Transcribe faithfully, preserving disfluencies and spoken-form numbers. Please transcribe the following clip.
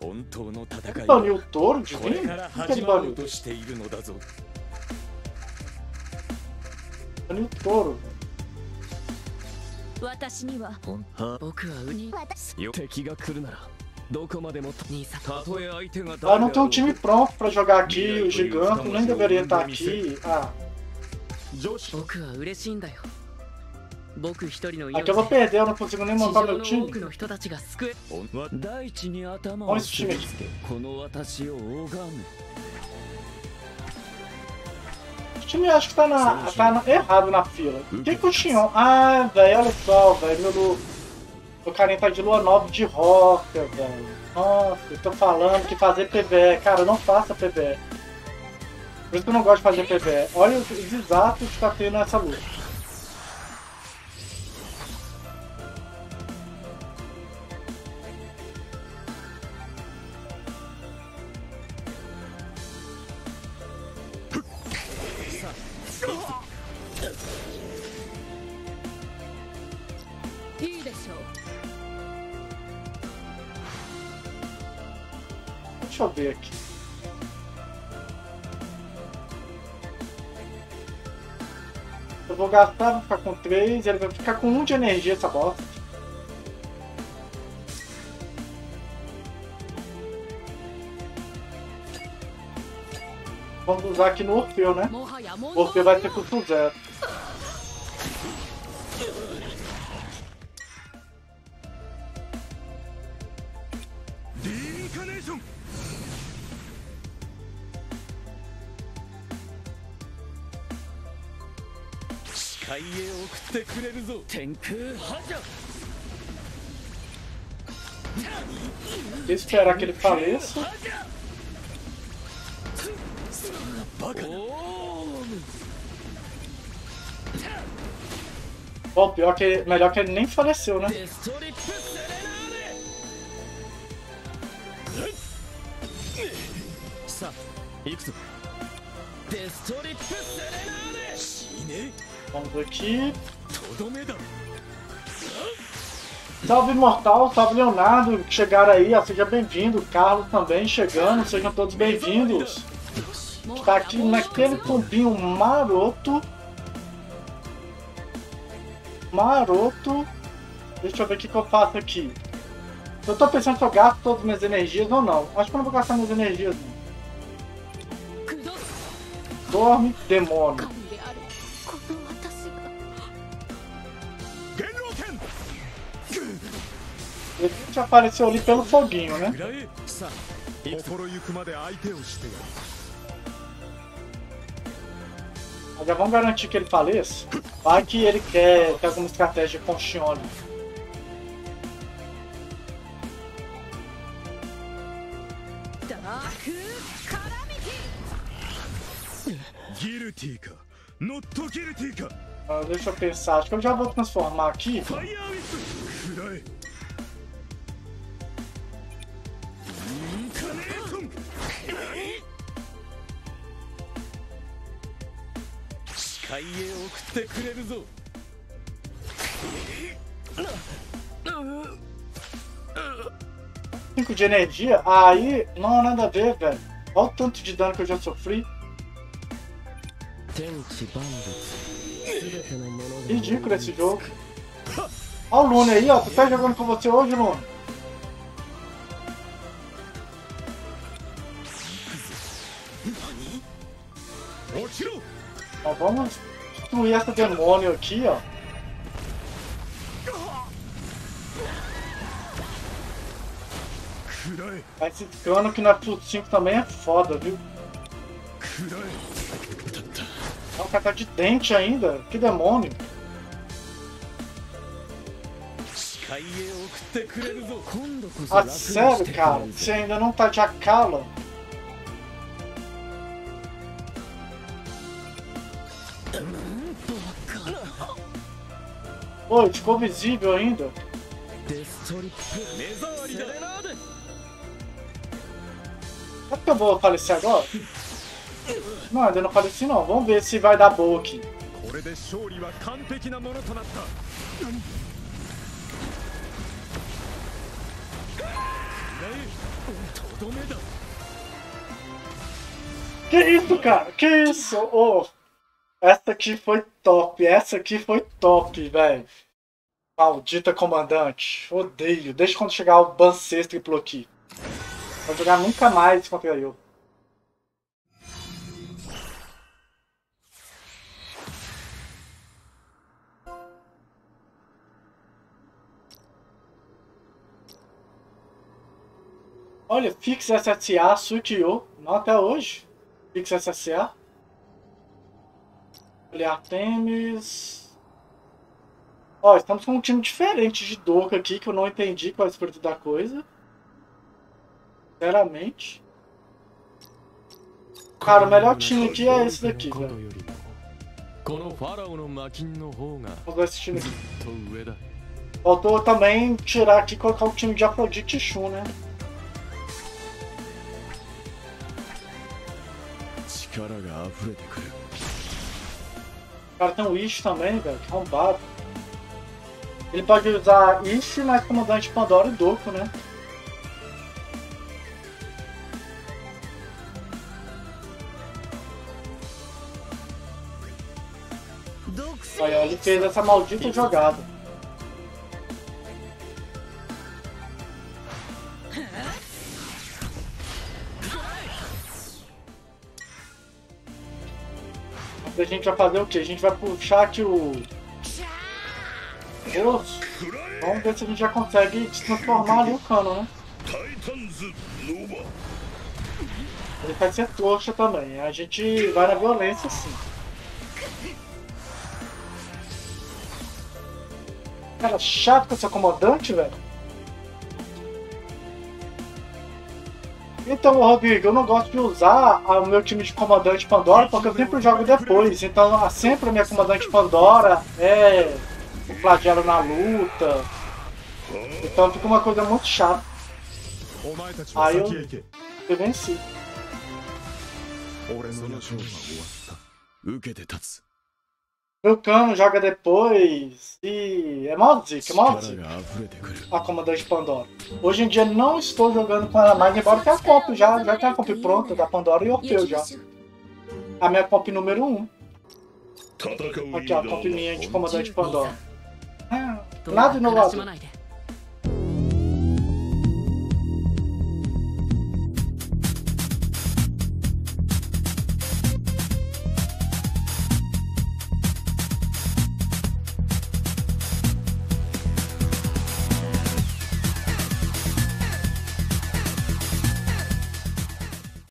Ele baniu o touro de mim? Por que ele baniu? Baniu o touro, velho. Ah, não tem um time pronto pra jogar aqui, o gigante nem deveria estar aqui. Ah. Aqui eu vou perder, eu não consigo nem montar meu time. Olha esse time aqui. O time acho que tá, na, tá na, errado na fila. O que que o Xion... Ah, velho, olha só, velho. Meu, meu carinha tá de lua nove de roca, velho. Nossa, eu tô falando que fazer P V E. Cara, não faça P V E. Por isso que eu não gosto de fazer P V E. Olha os exatos que tá tendo nessa luta. Deixa eu ver aqui. Eu vou gastar, vou ficar com três, ele vai ficar com um de energia essa bosta. Vamos usar aqui no Orfeu, né? O Orfeu vai ter custo zero. Esperar que ele faleça. Bom, pior que melhor que ele nem faleceu, né? Vamos aqui. Salve Imortal, salve Leonardo, que chegaram aí, ó, seja bem-vindo. Carlos também chegando, sejam todos bem-vindos. Tá aqui naquele combinho maroto. Maroto. Deixa eu ver o que, que eu faço aqui. Eu tô pensando se eu gasto todas as minhas energias ou não. Acho que eu não vou gastar minhas energias. Dorme, demônio. Ele já apareceu ali pelo foguinho, né? Mas já vamos garantir que ele faleça? Vai que ele quer, quer alguma estratégia com o Shion. Ah, deixa eu pensar, acho que eu já vou transformar aqui. cinco de energia? Aí não há nada a ver, velho. Olha o tanto de dano que eu já sofri. Ridículo esse jogo. Olha o Luna aí, ó. Tu tá jogando com você hoje, Luna? Ó, vamos destruir essa demônio aqui, ó. Esse cano que na plus cinco também é foda, viu? Ó, o cara tá de dente ainda. Que demônio. Ah, sério, cara? Você ainda não tá de Akala? Pô, ficou visível ainda. Será que eu vou falecer agora? Não, ainda não faleci não. Vamos ver se vai dar boa aqui. Que isso, cara? Que isso? Oh, essa aqui foi top. Essa aqui foi top, velho. Maldita comandante. Odeio. Desde quando chegar o ban sexto triplo aqui. Vou jogar nunca mais contra eu. Olha, Fix S S A, Sukiyo. Não até hoje. Fix S S A. Olha, Temis. Ó, estamos com um time diferente de Dohko aqui, que eu não entendi qual é o espírito da coisa. Sinceramente. Cara, o melhor time aqui é esse daqui, velho. Vou dar esse time aqui. Faltou também tirar aqui e colocar o time de Aphrodite e Shu, né? Cara, tem o Ishi também, velho, que arrombado. Ele pode usar Ishi, mas Comandante Pandora e Dohko, né? Aí, ó, ele fez essa maldita jogada. A gente vai fazer o que? A gente vai puxar aqui o... Grosso. Vamos ver se a gente já consegue transformar ali o cano, né? Ele vai ser trouxa também. A gente vai na violência, sim. Cara, chato com esse comandante, velho. Então, Robinho, eu não gosto de usar o meu time de Comandante Pandora porque eu sempre jogo depois. Então, sempre a minha Comandante Pandora é o flagelo na luta. Então, fica uma coisa muito chata. Aí eu, eu venci. Meu cano joga depois e é mó zica, é mó zica a Comandante Pandora. Hoje em dia não estou jogando com ela mais, embora tenha a comp já, já tenha a comp pronta da Pandora e Orfeu já. A minha comp número um. Aqui ó, a comp minha de Comandante Pandora. Ah, nada inovador.